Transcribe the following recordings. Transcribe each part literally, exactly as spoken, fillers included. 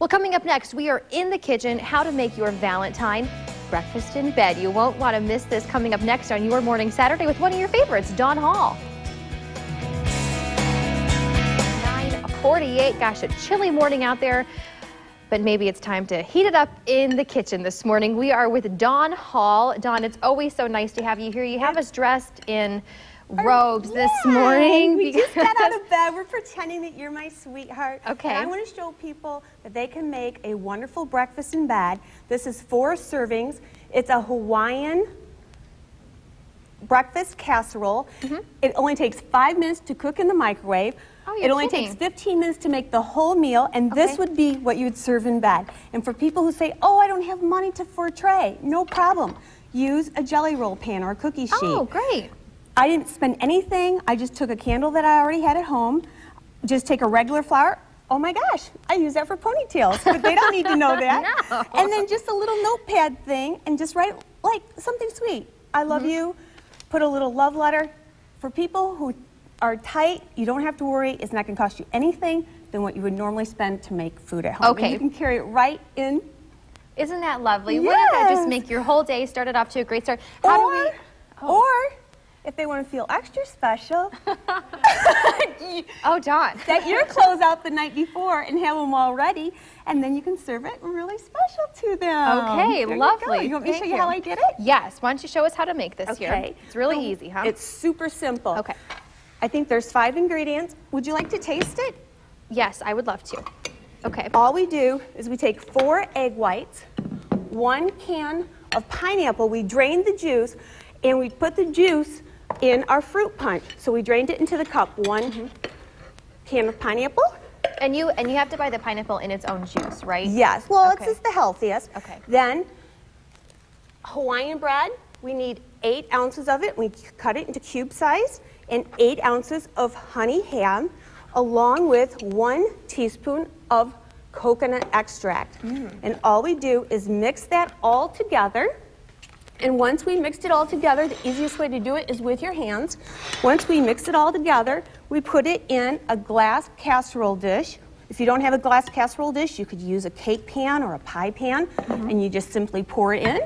Well, coming up next, we are in the kitchen, how to make your Valentine breakfast in bed. You won't want to miss this coming up next on Your Morning Saturday with one of your favorites, Dawn Hall. forty-eight, gosh, a chilly morning out there, but maybe it's time to heat it up in the kitchen this morning. We are with Dawn Hall. Dawn, it's always so nice to have you here. You have us dressed in robes Our, this yeah, morning. We just got out of bed. We're pretending that you're my sweetheart. Okay. And I want to show people that they can make a wonderful breakfast in bed. This is four servings. It's a Hawaiian breakfast casserole. Mm-hmm. It only takes five minutes to cook in the microwave. Oh, it only kidding. takes fifteen minutes to make the whole meal, and okay. this would be what you'd serve in bed. And for people who say, oh, I don't have money to, for a tray, no problem. Use a jelly roll pan or a cookie sheet. Oh, great. I didn't spend anything. I just took a candle that I already had at home. Just take a regular flower. Oh my gosh, I use that for ponytails, but they don't need to know that. No. And then just a little notepad thing, and just write like something sweet. I love mm-hmm. you. Put a little love letter. For people who are tight, you don't have to worry. It's not going to cost you anything than what you would normally spend to make food at home. Okay. And you can carry it right in. Isn't that lovely? Yes. Wouldn't that just make your whole day started off to a great start? How or, do we, oh. or if they want to feel extra special, oh, Dawn, set your clothes out the night before and have them all ready, and then you can serve it really special to them. Okay, there lovely. You, you want me to show you, you how I did it? Yes. Why don't you show us how to make this okay. here? It's really oh, easy, huh? It's super simple. Okay. I think there's five ingredients. Would you like to taste it? Yes, I would love to. Okay. All we do is we take four egg whites, one can of pineapple, we drain the juice, and we put the juice in our fruit punch. So we drained it into the cup, one mm-hmm. can of pineapple. And you and you have to buy the pineapple in its own juice, right? Yes, well, okay. it's just the healthiest. Okay. Then Hawaiian bread, we need eight ounces of it. We cut it into cube size. And eight ounces of honey ham, along with one teaspoon of coconut extract. Mm. And all we do is mix that all together. And once we mixed it all together, the easiest way to do it is with your hands. Once we mix it all together, we put it in a glass casserole dish. If you don't have a glass casserole dish, you could use a cake pan or a pie pan, mm-hmm. and you just simply pour it in.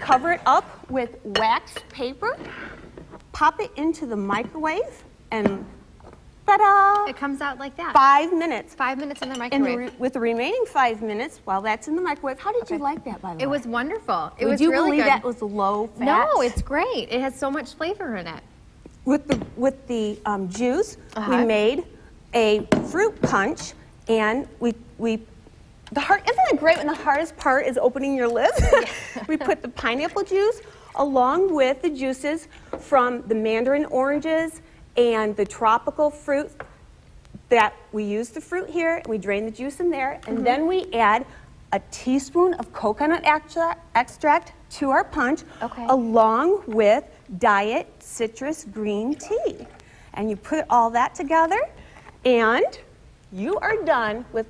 Cover it up with wax paper. Pop it into the microwave, and ta-da! It comes out like that. Five minutes. Five minutes in the microwave. And the with the remaining five minutes, while that's in the microwave, how did okay. you like that, by the way? It was wonderful. It Would was you really believe good. that was low fat? No, it's great. It has so much flavor in it. With the with the um, juice, uh-huh. we made a fruit punch, and we we. The heart isn't it great when the hardest part is opening your lips? Yeah. We put the pineapple juice along with the juices from the mandarin oranges and the tropical fruit that we use the fruit here, we drain the juice in there, and mm-hmm. then we add a teaspoon of coconut extract to our punch, okay. along with diet citrus green tea. And you put all that together, and you are done with,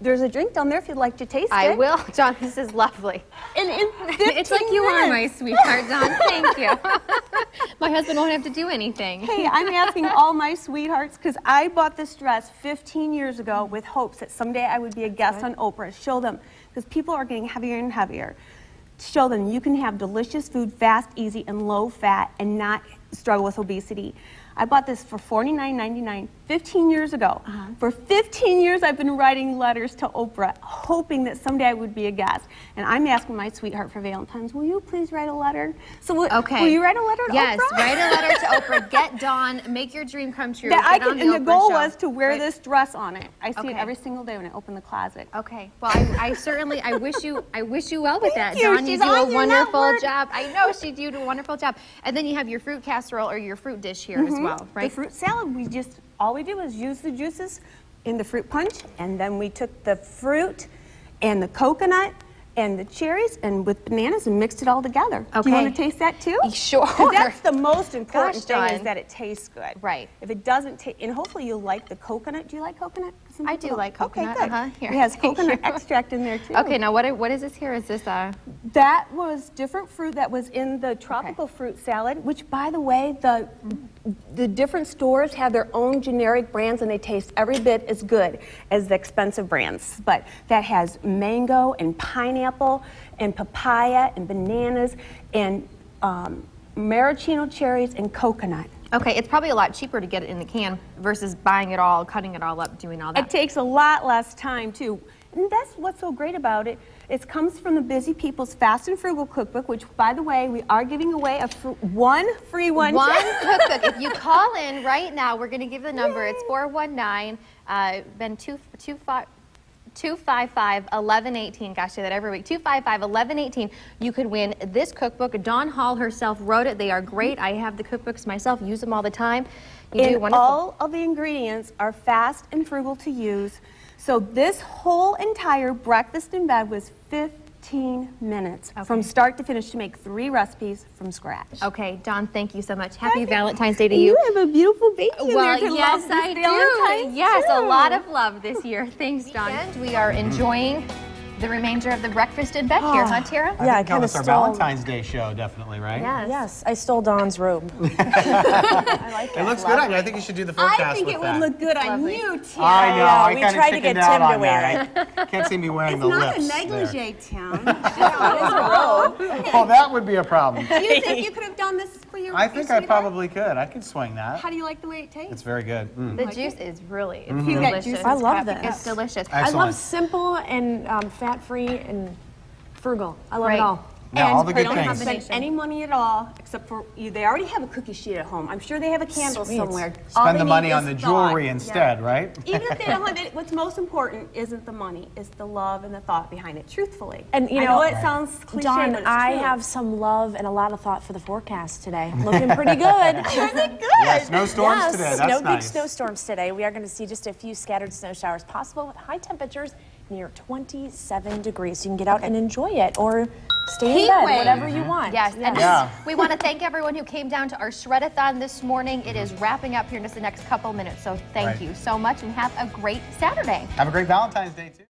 there's a drink down there if you'd like to taste I it. I will. Dawn, this is lovely. And in it's like you minutes. are my sweetheart, Dawn. Thank you. My husband won't have to do anything. Hey, I'm asking all my sweethearts because I bought this dress fifteen years ago with hopes that someday I would be a guest Good. on Oprah. Show them, because people are getting heavier and heavier. Show them you can have delicious food, fast, easy, and low fat, and not struggle with obesity. I bought this for forty-nine ninety-nine fifteen years ago. Uh-huh. For fifteen years, I've been writing letters to Oprah, hoping that someday I would be a guest. And I'm asking my sweetheart for Valentine's, will you please write a letter? So will, okay. will you write a letter to yes, Oprah? Yes, write a letter to Oprah. Get Dawn, make your dream come true. That I can, the and the Oprah goal show. was to wear right. this dress on it. I see okay. it every single day when I open the closet. Okay. Well, I, I certainly, I wish you I wish you well with Thank that. You. Dawn, She's you do a wonderful network. job. I know, she did a wonderful job. And then you have your fruit casserole or your fruit dish here mm-hmm. as well. Well, right? The fruit salad, we just, all we do is use the juices in the fruit punch, and then we took the fruit and the coconut and the cherries and with bananas and mixed it all together. Okay. Do you want to taste that too? Sure. That's the most important Gosh, thing Dawn. is that it tastes good. Right. If it doesn't taste, and hopefully you'll like the coconut. Do you like coconut? Some I do don't. like coconut. Okay, good. Uh-huh. Here. It has coconut extract in there too. Okay, now what, what is this here? Is this a... That was different fruit that was in the tropical okay. fruit salad, which by the way, the, mm-hmm. the different stores have their own generic brands and they taste every bit as good as the expensive brands. But that has mango and pineapple and papaya and bananas and um, maraschino cherries and coconut. Okay, it's probably a lot cheaper to get it in the can versus buying it all, cutting it all up, doing all that. It takes a lot less time, too. And that's what's so great about it. It comes from the Busy People's Fast and Frugal Cookbook, which, by the way, we are giving away a fr one free one. One cookbook. If you call in right now, we're going to give the number. Yay. It's four one nine, uh, been two, two, five, two five five, eleven eighteen. Gosh, I say that every week. two five five, eleven eighteen. You could win this cookbook. Dawn Hall herself wrote it. They are great. I have the cookbooks myself. Use them all the time. You and do wonderful. All of the ingredients are fast and frugal to use. So this whole entire breakfast in bed was fifteen minutes okay. from start to finish to make three recipes from scratch. Okay, Dawn, thank you so much. Happy okay. Valentine's Day to you. You have a beautiful baby. Well, there to yes, love I Valentine's do. Yes, too. A lot of love this year. Thanks, Dawn. And we are enjoying the remainder of the breakfast in bed oh. here, huh, Tara? Yeah, I kind of stole... our Valentine's Day show, definitely, right? Yes. Yes, I stole Dawn's robe. I like it. It looks lovely. Good on you. I think you should do the forecast I think with it that. Would look good on lovely. You, Tim. I know. Yeah, I we tried to get Tim to wear it. I can't see me wearing it's the lips. It's not a negligee, Tim. Well, that would be a problem. Do you think you could have done this for your I think your I probably could. I could swing that. How do you like the way it tastes? It's very good. Mm. The like juice it? Is really it's mm-hmm. delicious. I love this. It's delicious. I love simple and fat-free and frugal. I love right. it all. Yeah, and all the good things. They don't spend any money at all, except for you. They already have a cookie sheet at home. I'm sure they have a candle Sweet. Somewhere. Spend the money on the jewelry thought. Instead, yeah. right? Even if they don't have it, what's most important isn't the money, it's the love and the thought behind it, truthfully. And you I know, know it right. sounds cliche, Dawn, but it's I true. Have some love and a lot of thought for the forecast today. Looking pretty good. Is it good? Yeah, snowstorms yes. today. That's no nice. Big snowstorms today. We are going to see just a few scattered snow showers possible with high temperatures near twenty-seven degrees. You can get out okay. and enjoy it or stay Heat in bed, wave. Whatever you want. Yes, yes. and yeah. we want to thank everyone who came down to our shred-a-thon this morning. It is wrapping up here in just the next couple minutes, so thank right. you so much and have a great Saturday. Have a great Valentine's Day, too.